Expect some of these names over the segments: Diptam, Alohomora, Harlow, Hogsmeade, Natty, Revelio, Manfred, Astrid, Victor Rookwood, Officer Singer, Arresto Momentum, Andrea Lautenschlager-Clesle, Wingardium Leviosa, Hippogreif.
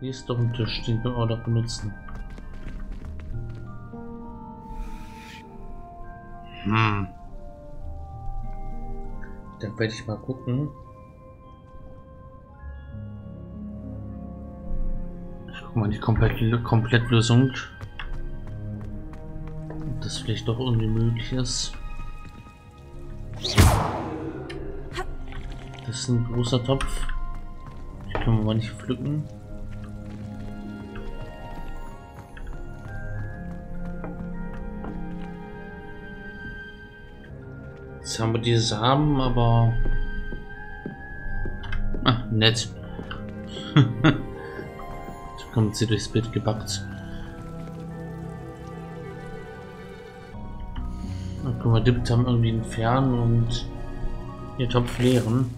Hier ist doch ein Tisch, den können wir auch noch benutzen. Hm. Dann werde ich mal gucken. Ich gucke mal die Komplettlösung. Ob das vielleicht doch irgendwie möglich ist. Das ist ein großer Topf. Den können wir mal nicht pflücken. Jetzt haben wir die Samen, aber... Ah, nett. Da kommt sie durchs Bild gebackt. Dann können wir Diptam irgendwie entfernen und ihr Topf leeren.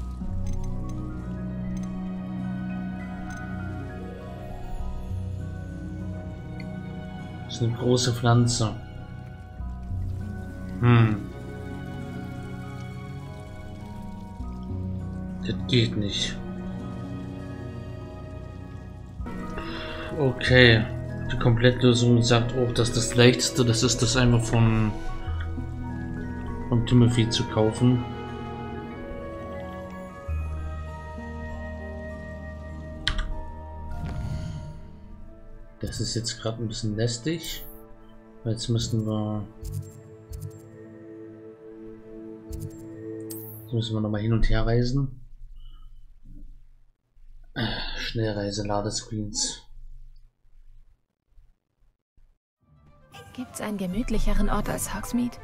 Das ist eine große Pflanze. Hm. Geht nicht. Okay. Die Komplettlösung sagt auch, dass das leichteste, das ist das einmal von Timothy zu kaufen. Das ist jetzt gerade ein bisschen lästig. Jetzt müssen wir... Jetzt müssen wir nochmal hin und her reisen. Schnellreise, Ladescreens. Gibt's einen gemütlicheren Ort als Hogsmeade?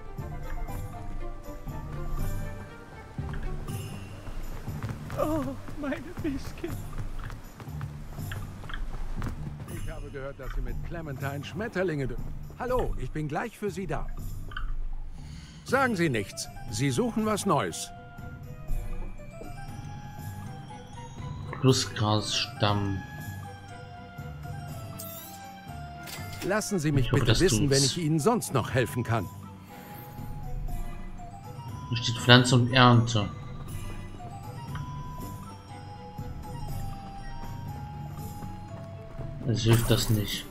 Oh, meine Biscuit. Ich habe gehört, dass Sie mit Clementine Schmetterlinge... Hallo, ich bin gleich für Sie da. Sagen Sie nichts. Sie suchen was Neues. Flussgrasstamm. Lassen Sie mich bitte wissen, wenn ich Ihnen sonst noch helfen kann. Hier steht Pflanze und Ernte. Es hilft das nicht.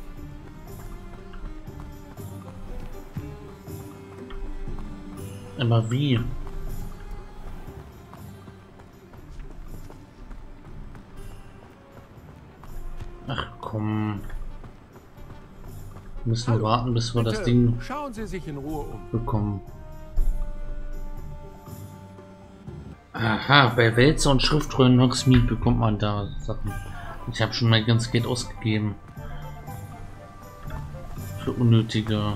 Aber wie? Müssen wir warten, bis wir das Ding bekommen. Aha, bei Wälzer und Schriftrollen Hogsmeade bekommt man da Sachen. Ich habe schon mein ganzes Geld ausgegeben. Für unnötige...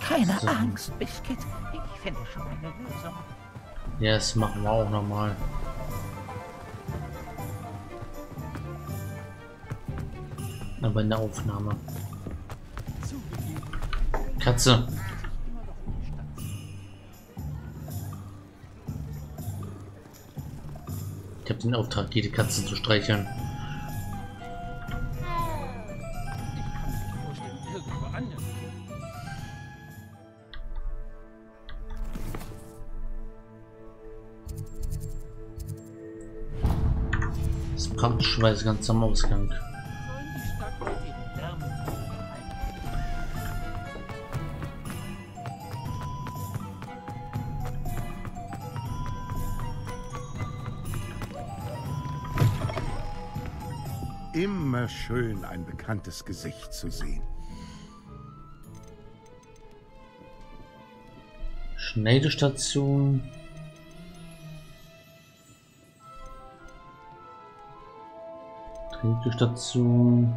Keine Angst, Biscuit. Ich finde schon eine Lösung. Ja, das machen wir auch nochmal. Aber in der Aufnahme. Katze. Ich habe den Auftrag, jede Katze zu streicheln. Das praktisch war ganz am Ausgang. Immer schön, ein bekanntes Gesicht zu sehen. Schneidestation. Trinkestation.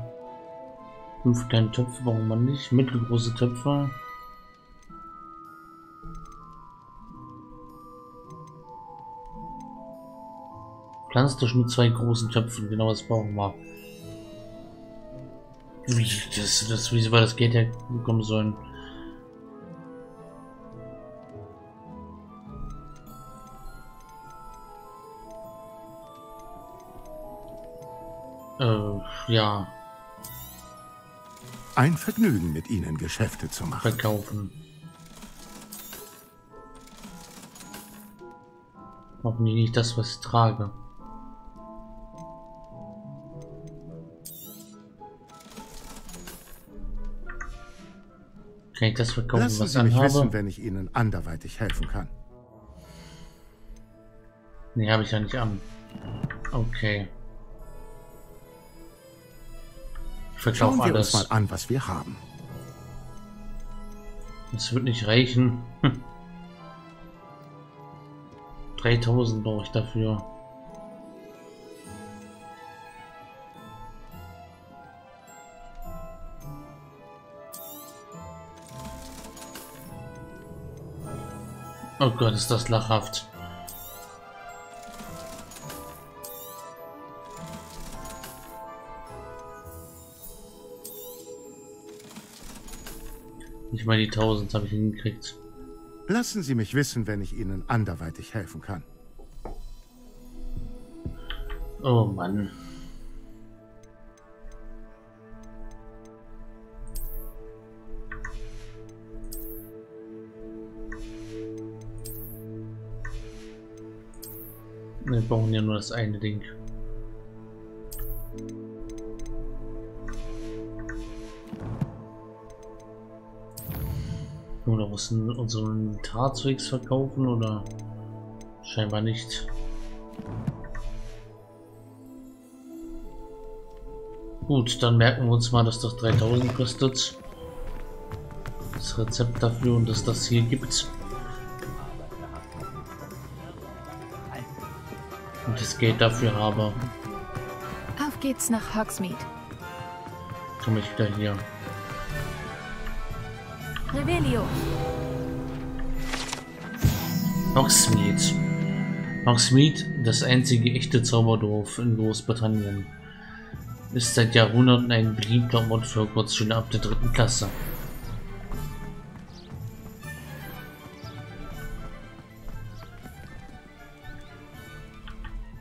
5 kleine Töpfe, warum man nicht? Mittelgroße Töpfe. Pflanztisch mit 2 großen Töpfen, genau das brauchen wir. Wie sie bei das Geld herbekommen sollen. Ja. Ein Vergnügen, mit Ihnen Geschäfte zu machen. Verkaufen. Hoffentlich nicht das, was ich trage. Kann ich das verkaufen, was ich anhabe? Lassen Sie mich wissen, wenn ich Ihnen anderweitig helfen kann. Nee, habe ich ja nicht an. Okay. Ich verkaufe alles. Schauen wir uns mal an, was wir haben. Das wird nicht reichen. 3000 brauche ich dafür. Oh Gott, ist das lachhaft. Nicht mal die 1000 habe ich hingekriegt. Lassen Sie mich wissen, wenn ich Ihnen anderweitig helfen kann. Oh Mann. Wir brauchen ja nur das eine Ding. Oder müssen wir unseren Tarzeugs verkaufen oder scheinbar nicht. Gut, dann merken wir uns mal, dass das 3000 kostet. Das Rezept dafür und dass das hier gibt. Und das Geld dafür habe. Auf geht's nach Hogsmeade. Komme ich wieder hier. Revelio. Hogsmeade. Hogsmeade, das einzige echte Zauberdorf in Großbritannien, ist seit Jahrhunderten ein beliebter Ort für Hogwarts-Schüler ab der 3. Klasse.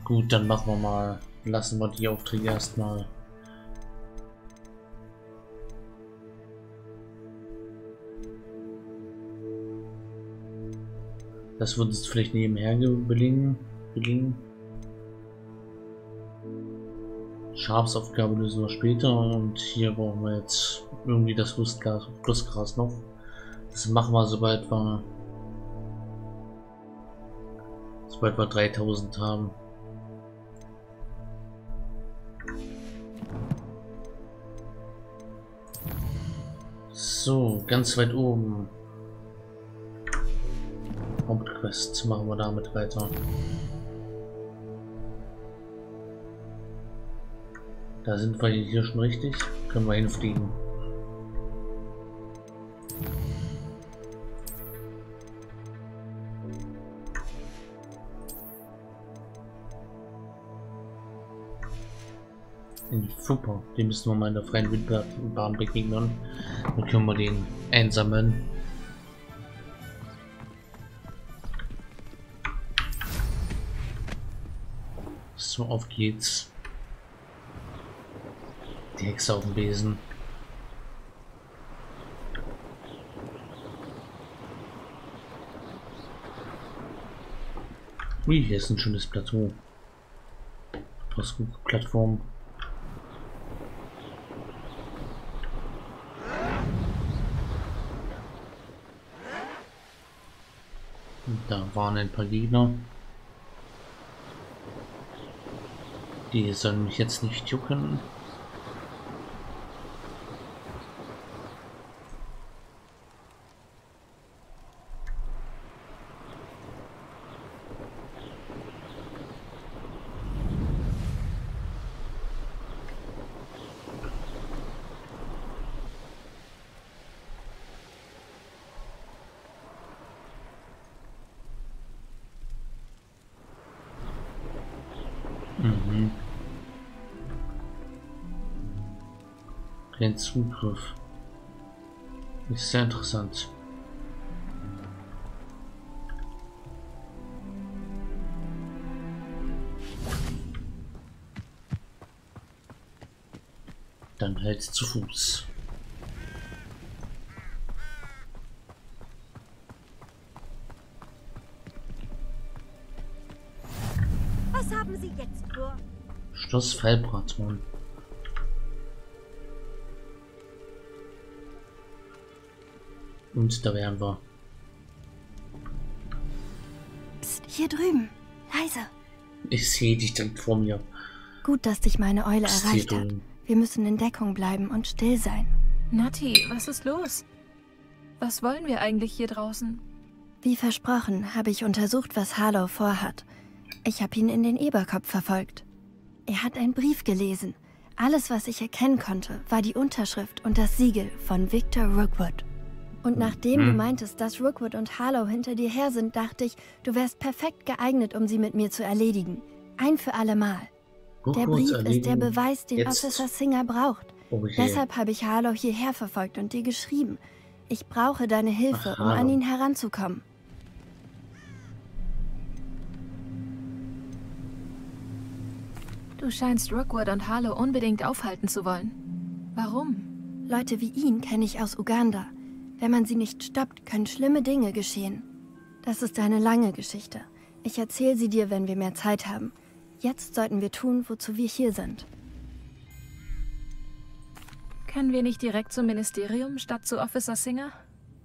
Gut, dann machen wir mal. Lassen wir die Aufträge erstmal. Das wird uns vielleicht nebenher gelingen. Schafsaufgabe lösen wir später und hier brauchen wir jetzt irgendwie das Lustgras noch. Das machen wir sobald wir 3000 haben. So, ganz weit oben. Hauptquest, machen wir damit weiter. Da sind wir hier schon richtig. Können wir hinfliegen. Super, die müssen wir mal in der freien Wildbahn begegnen. Dann können wir den einsammeln. So, auf geht's. Die Hexe auf dem Besen. Ui, hier ist ein schönes Plateau. Plattform. Und da waren ein paar Gegner. Die sollen mich jetzt nicht jucken. Den Zugriff ist sehr interessant. Dann halt zu Fuß. Was haben Sie jetzt vor? Schloss Fallbratmann. Und da wären wir. Psst, hier drüben. Leise. Ich sehe dich dann vor mir. Gut, dass dich meine Eule erreicht hat. Wir müssen in Deckung bleiben und still sein. Natty, was ist los? Was wollen wir eigentlich hier draußen? Wie versprochen, habe ich untersucht, was Harlow vorhat. Ich habe ihn in den Eberkopf verfolgt. Er hat einen Brief gelesen. Alles, was ich erkennen konnte, war die Unterschrift und das Siegel von Victor Rookwood. Und nachdem du meintest, dass Rookwood und Harlow hinter dir her sind, dachte ich, du wärst perfekt geeignet, um sie mit mir zu erledigen. Ein für alle Mal. Der Brief ist der Beweis, den Officer Singer braucht. Deshalb habe ich Harlow hierher verfolgt und dir geschrieben. Ich brauche deine Hilfe, um an ihn heranzukommen. Du scheinst Rookwood und Harlow unbedingt aufhalten zu wollen. Warum? Leute wie ihn kenne ich aus Uganda. Wenn man sie nicht stoppt, können schlimme Dinge geschehen. Das ist eine lange Geschichte. Ich erzähle sie dir, wenn wir mehr Zeit haben. Jetzt sollten wir tun, wozu wir hier sind. Können wir nicht direkt zum Ministerium statt zu Officer Singer?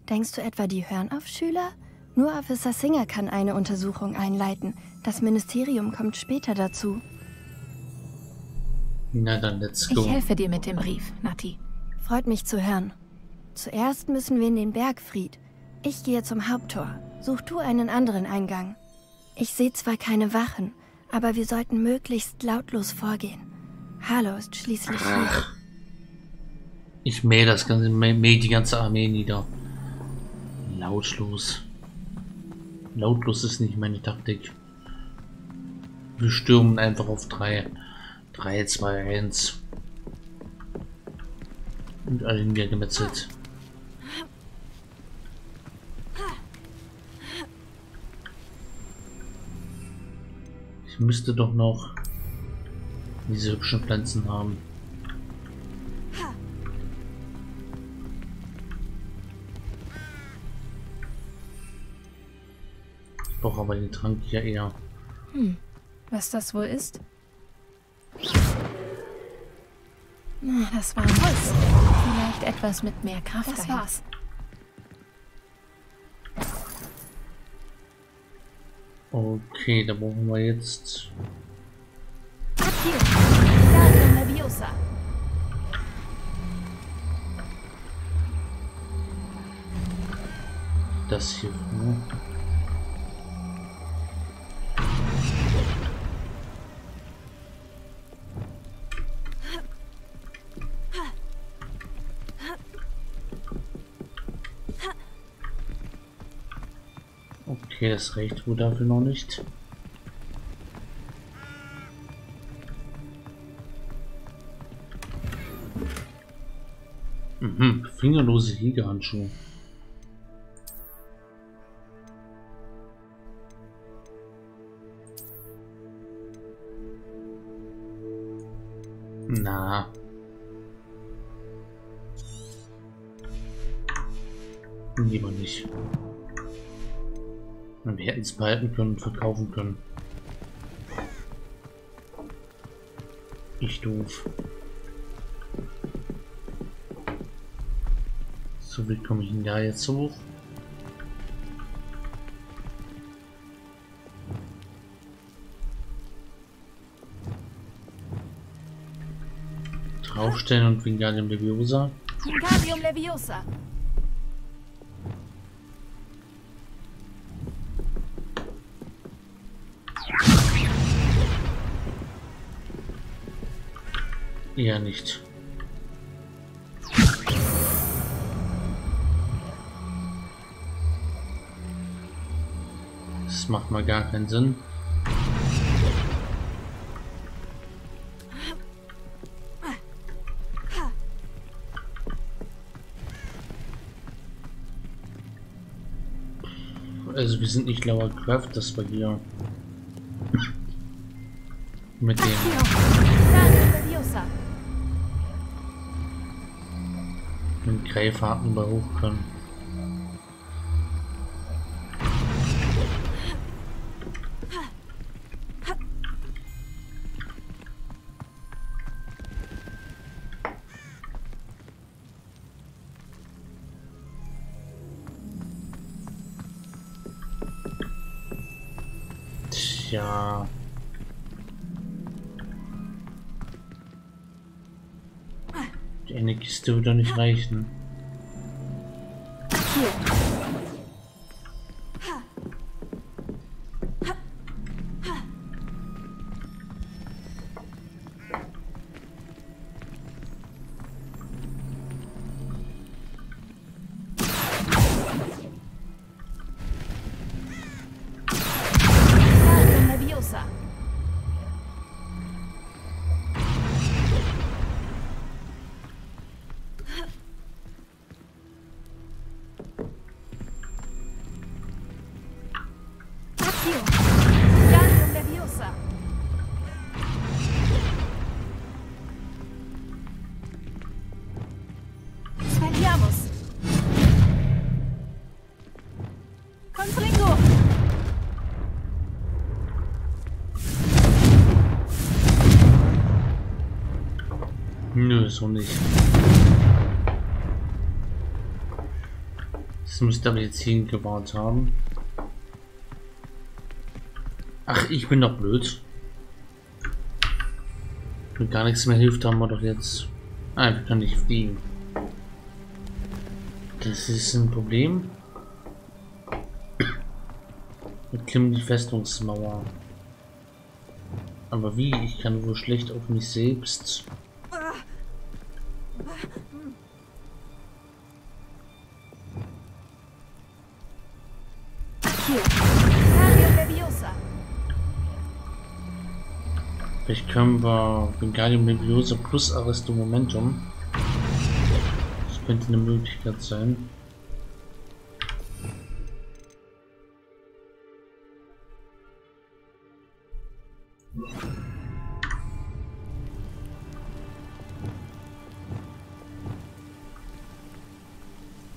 Denkst du etwa, die hören auf Schüler? Nur Officer Singer kann eine Untersuchung einleiten. Das Ministerium kommt später dazu. Na dann, let's go. Ich helfe dir mit dem Brief, Natty. Freut mich zu hören. Zuerst müssen wir in den Bergfried. Ich gehe zum Haupttor. Such du einen anderen Eingang. Ich sehe zwar keine Wachen, aber wir sollten möglichst lautlos vorgehen. Harlow ist schließlich hier. Ich mähe das ganze, mähe die ganze Armee nieder. Lautlos. Lautlos ist nicht meine Taktik. Wir stürmen einfach auf 3. 3, 2, 1. Und alle wieder gemetzelt. Ich müsste doch noch diese hübschen Pflanzen haben. Ich brauche aber den Trank hier eher. Hm, was das wohl ist? Na, das war Holz. Vielleicht etwas mit mehr Kraft. Das war's. Okay, da brauchen wir jetzt. Wingardium Leviosa. Das hier. Okay, das reicht wohl dafür noch nicht. Mhm, fingerlose Jägerhandschuhe. Na. Lieber nicht. Wir hätten es behalten können und verkaufen können. Ich doof. So, wie komme ich denn da jetzt hoch? Draufstellen und Wingardium Leviosa. Wingardium Leviosa. Ja, nicht. Das macht mal gar keinen Sinn. Also wir sind nicht lauer Kraft, das war hier. Mit dem. Den Greifhaken bei hoch können. ja. Die eine Kiste wird doch nicht reichen. Nö, so nicht. Das müsste aber jetzt hingebaut haben. Ach, ich bin doch blöd. Wenn gar nichts mehr hilft, haben wir doch jetzt... Ah, ich kann nicht fliegen. Das ist ein Problem. Mit Kim die Festungsmauer. Aber wie? Ich kann wohl schlecht auf mich selbst... Vielleicht können wir Wingardium Leviosa plus Arresto Momentum. Das könnte eine Möglichkeit sein.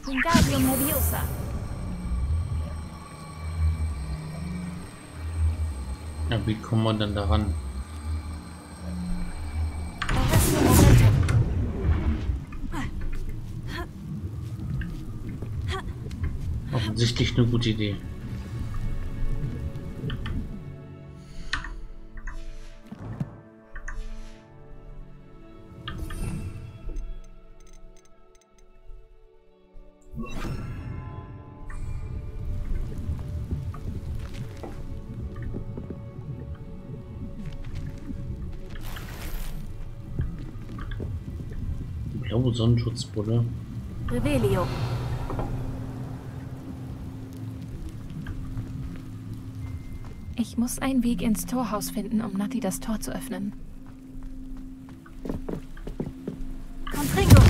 Wingardium Leviosa. Ja, wie kommen wir denn daran? Offensichtlich eine gute Idee. Die blaue Sonnenschutzbrille. Revelio. Ich muss einen Weg ins Torhaus finden, um Natty das Tor zu öffnen. Contringo!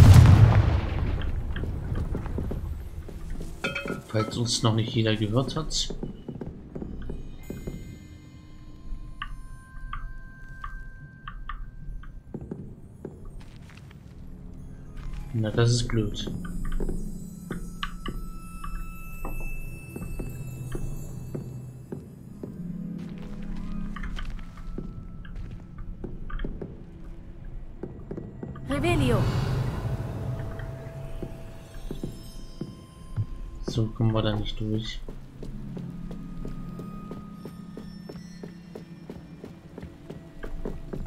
Falls uns noch nicht jeder gehört hat. Na, das ist blöd. So kommen wir da nicht durch.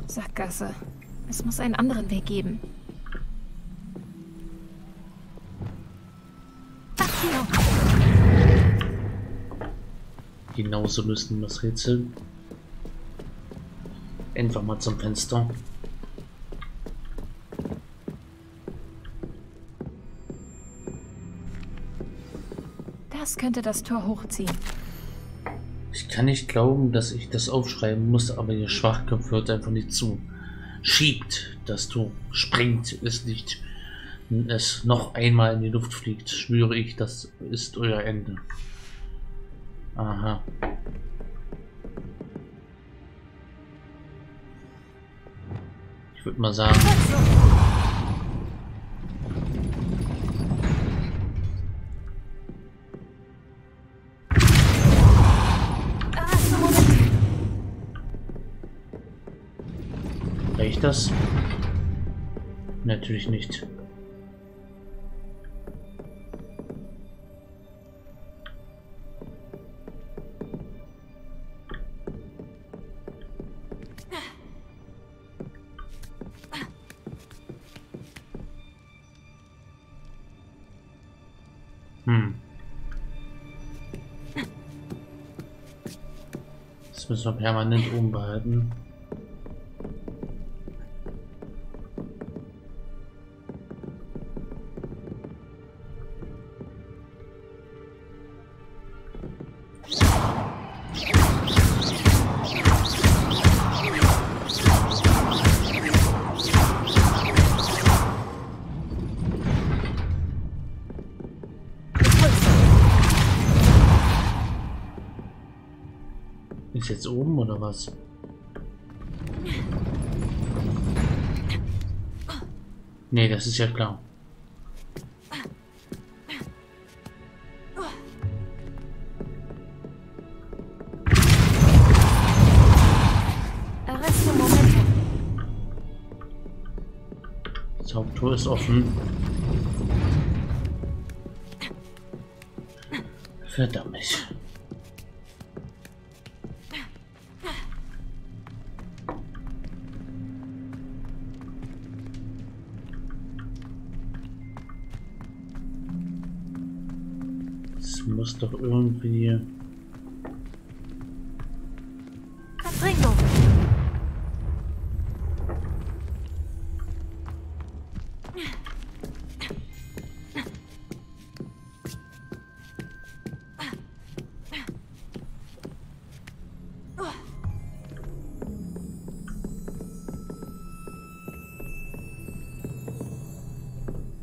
Sackgasse. Es muss einen anderen Weg geben. Genauso müssen wir das Rätsel. Einfach mal zum Fenster. Das könnte das Tor hochziehen. Ich kann nicht glauben, dass ich das aufschreiben muss, aber ihr Schwachkopf hört einfach nicht zu. Schiebt das Tor, springt es nicht, es noch einmal in die Luft fliegt, schwöre ich, das ist euer Ende. Aha. Ich würde mal sagen... Das? Natürlich nicht. müssen wir permanent oben behalten. Jetzt oben oder was? Nee, das ist ja klar. Arresto Momentum. Das Haupttor ist offen. Verdammt. Muss doch irgendwie. Verbringung.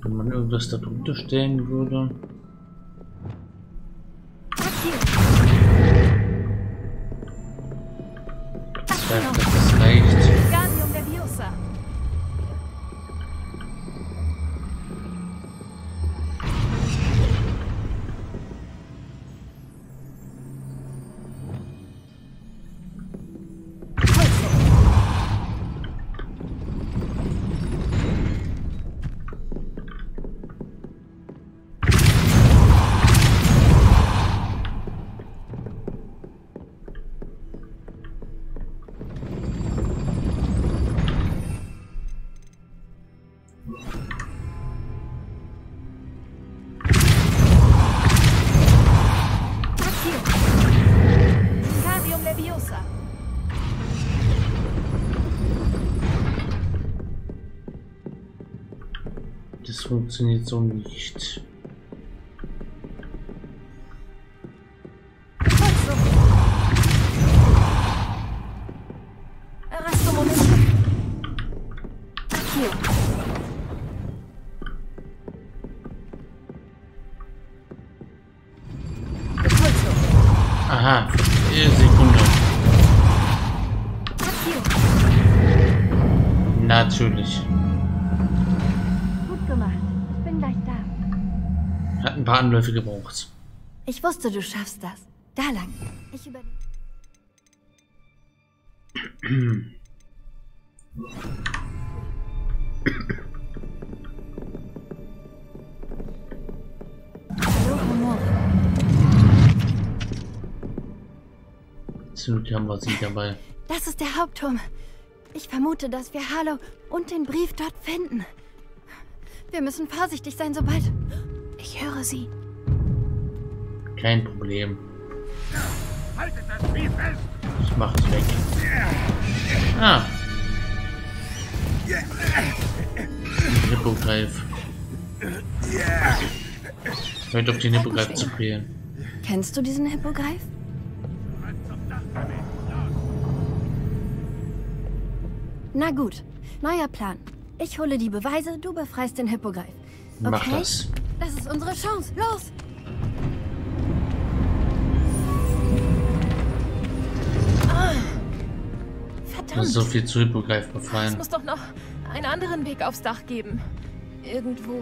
Wenn man irgendwas da drunter stellen würde. Wingardium Leviosa. Das funktioniert so nicht. Aha, Sekunde. Natürlich. Hat ein paar Anläufe gebraucht. Ich wusste, du schaffst das. Da lang. Ich über. Absolut haben wir sie dabei. Das ist der Hauptturm. Ich vermute, dass wir Harlow und den Brief dort finden. Wir müssen vorsichtig sein, sobald... Ich höre sie. Kein Problem. Haltet das Brief fest! Ich mach's weg. Ah. Hippogreif. Hört auf den Hippogreif zu spielen. Kennst du diesen Hippogreif? Na gut, neuer Plan. Ich hole die Beweise, du befreist den Hippogreif. Okay? Mach das. Das ist unsere Chance. Los! Ah, verdammt. So viel zu Hippogreif befreien. Es muss doch noch einen anderen Weg aufs Dach geben. Irgendwo.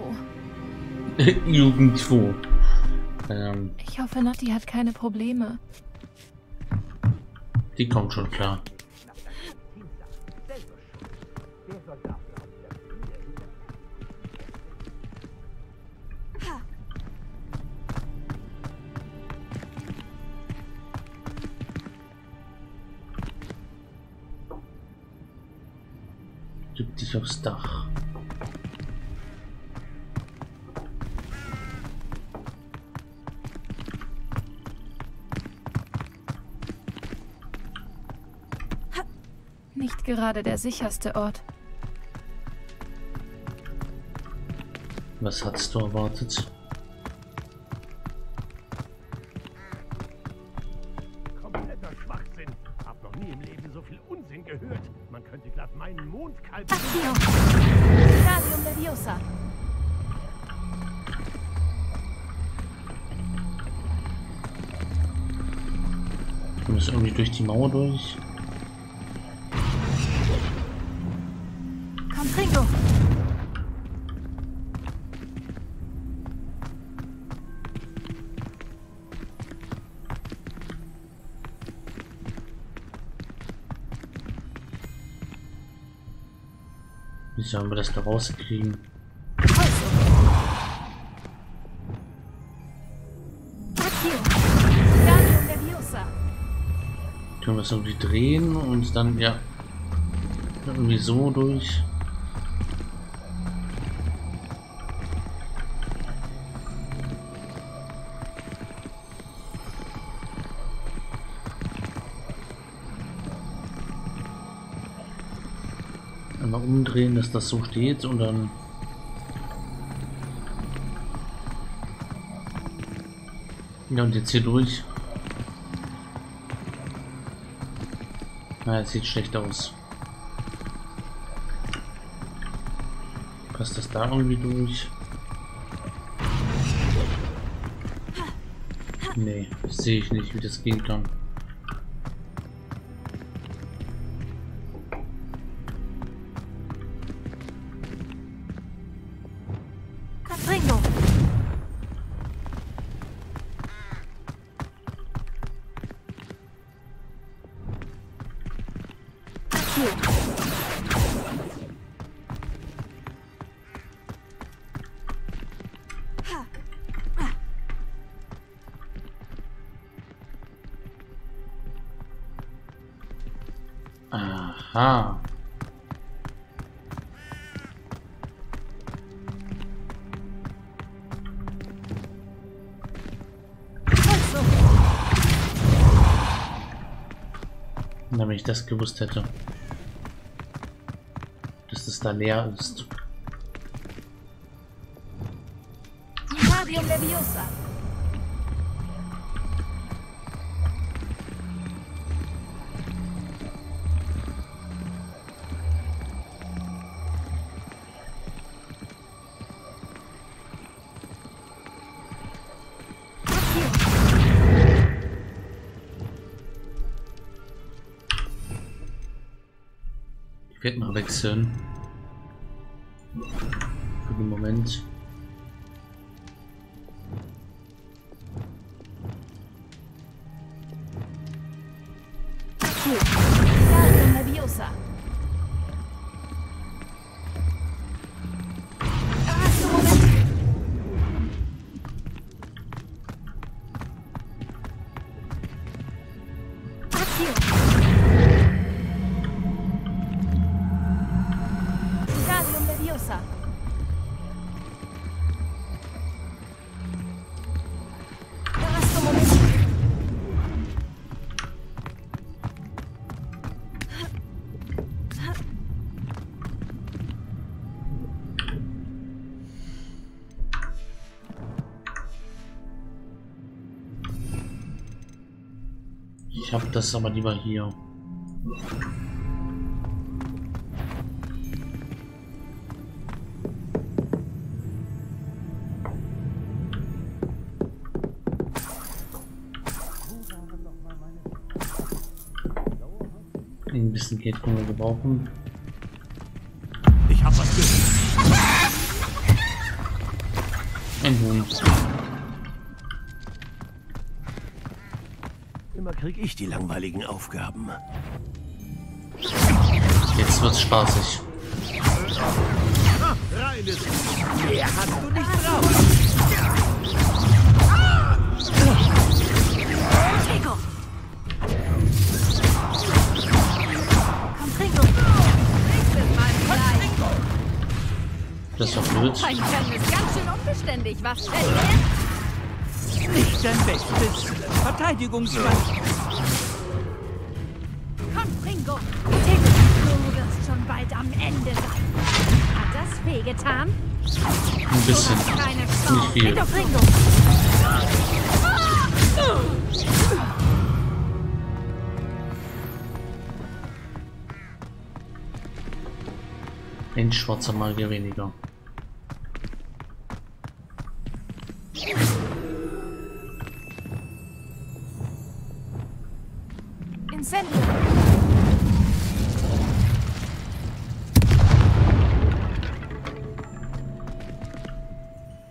Irgendwo. Ich hoffe, Natty hat keine Probleme. Die kommt schon klar. Gib dich aufs Dach. nicht gerade der sicherste Ort. Was hast du erwartet? Kompletter Schwachsinn. Hab noch nie im Leben so viel Unsinn gehört. Man könnte glatt meinen Mondkalb... Achio! Wingardium Leviosa! Wir müssen irgendwie durch die Mauer durch. Komm, Tringo! Wie sollen wir das da rauskriegen? Können wir es irgendwie drehen und dann ja irgendwie so durch. Einmal umdrehen, dass das so steht und dann ja und jetzt hier durch. Na, das sieht schlecht aus. Passt das da irgendwie durch? Nee, das sehe ich nicht, wie das gehen kann. Aha. Na, wenn ich das gewusst hätte, dass das da leer ist. Geht mal wechseln. Für den Moment. Ich habe das aber lieber hier. Ein bisschen Geld können wir gebrauchen. Ich habe was gehört. Immer kriege ich die langweiligen Aufgaben. Jetzt wird's spaßig. Mehr hast du nicht drauf. Das war blöd. Ein Kerl ist ganz schön unbeständig. Was fällt dir? Nicht dein Bestes. Verteidigungsmann. Komm, Ringo. bald am Ende sein. Hat das wehgetan? Ein bisschen. Nicht viel. Ein schwarzer Magier weniger.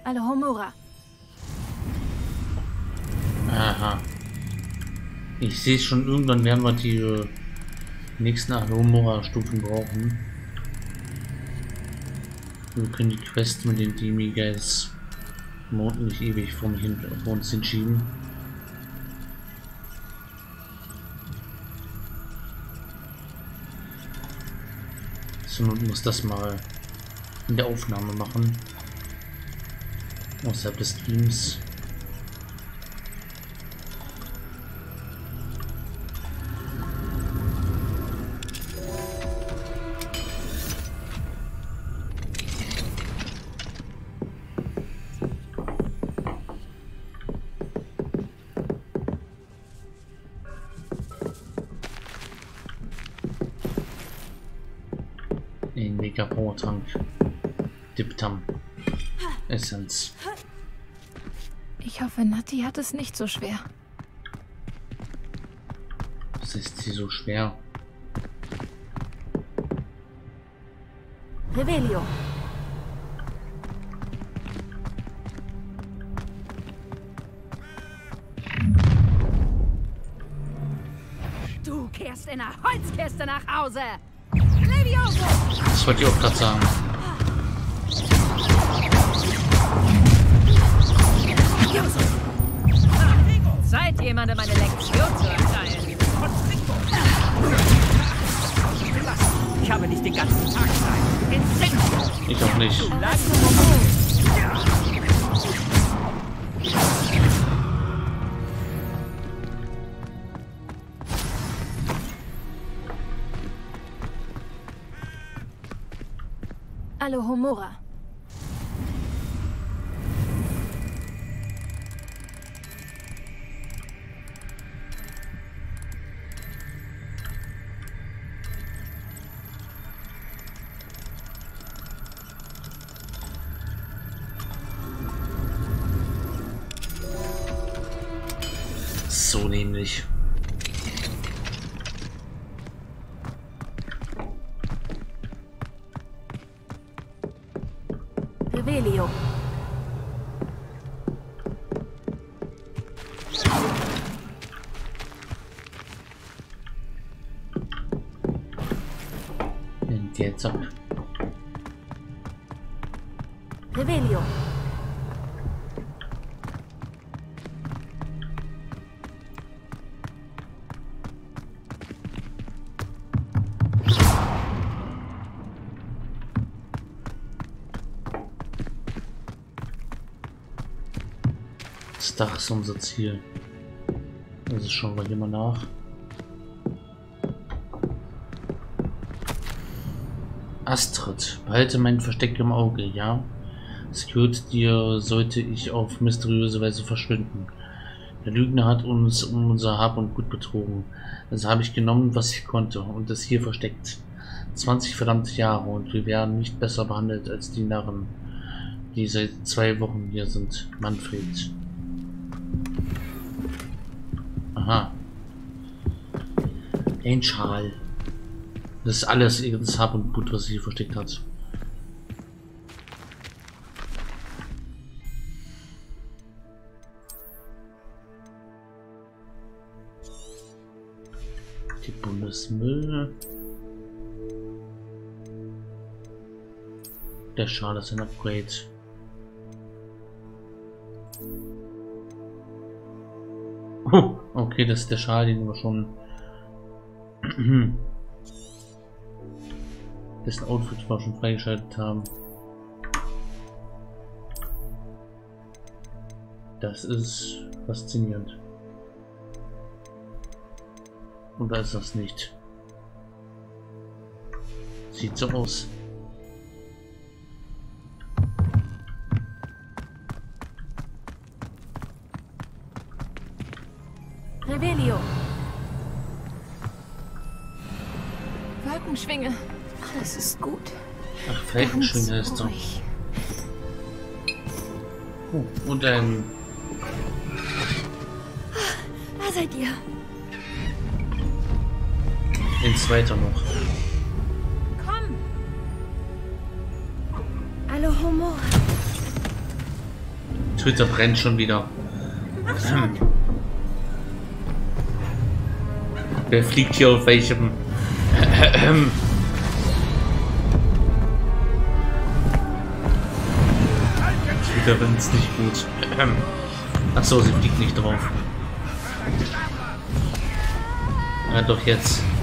Alohomora. Aha. Ich sehe schon, irgendwann werden wir die nächsten Alohomora-Stufen brauchen. Wir können die Quest mit den Demi-Guys nicht ewig vor uns hinschieben. Und muss das mal in der Aufnahme machen. Außerhalb des Teams. Tank. Diptam. Essenz. Ich hoffe, Natty hat es nicht so schwer. Was ist sie so schwer? Revelio. Du kehrst in der Holzkiste nach Hause. Das wollte ich auch gerade sagen. Zeit, jemandem meine Lektion zu erteilen. Ich habe nicht den ganzen Tag Zeit. Ich auch nicht. Alohomora. So nämlich. Jetzt ab. Revelio. Das Dach ist unser Ziel. Also schauen wir hier mal nach. Astrid, behalte mein Versteck im Auge, ja? Es gehört dir, sollte ich auf mysteriöse Weise verschwinden. Der Lügner hat uns um unser Hab und Gut betrogen. Also habe ich genommen, was ich konnte und es hier versteckt. 20 verdammte Jahre und wir werden nicht besser behandelt als die Narren, die seit 2 Wochen hier sind. Manfred. Aha. Ein Schal. Das ist alles irgendein Hab und Gut, was sie hier versteckt hat. Die Bundesmüll. Der Schal ist ein Upgrade. Oh, okay, das ist der Schal, den wir schon... dessen Outfit wir schon freigeschaltet haben. Das ist faszinierend. Und da ist das nicht. Sieht so aus. Revelio. Wolkenschwinge. Alles ist gut. Ach, Felgenschwinge ist doch. Und ein... Da seid ihr. Ein zweiter noch. Komm! Alohomora. Twitter brennt schon wieder. Wer fliegt hier auf welchem? Twitter brennt's nicht gut. Achso, sie fliegt nicht drauf. Ah, doch jetzt.